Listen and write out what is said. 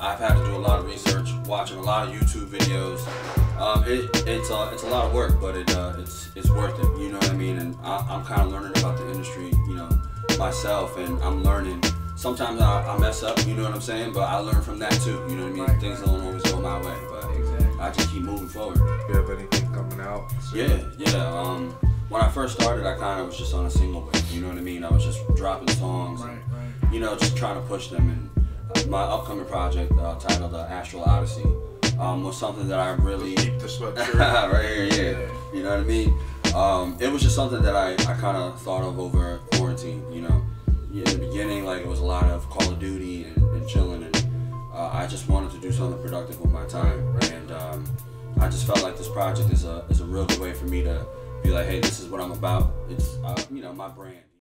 I've had to do a lot of research, watching a lot of YouTube videos. It's a lot of work, but it's worth it. You know what I mean? And I'm kind of learning about the industry, you know, myself, and I'm learning. Sometimes I mess up, you know what I'm saying? But I learn from that too, you know what I mean? Right. Things don't always go my way, but exactly. I just keep moving forward. You have anything coming out soon? Yeah. When I first started, I kind of was just on a single wave, you know what I mean? I was just dropping songs, and, you know, just trying to push them. And my upcoming project, titled The Astral Odyssey, was something that I really... Keep the sweatshirt. Right here, yeah. You know what I mean? It was just something that I kind of thought of over quarantine, you know? In the beginning, like, it was a lot of Call of Duty and chilling, and I just wanted to do something productive with my time, and I just felt like this project is a real good way for me to be like, hey, this is what I'm about. It's, you know, my brand.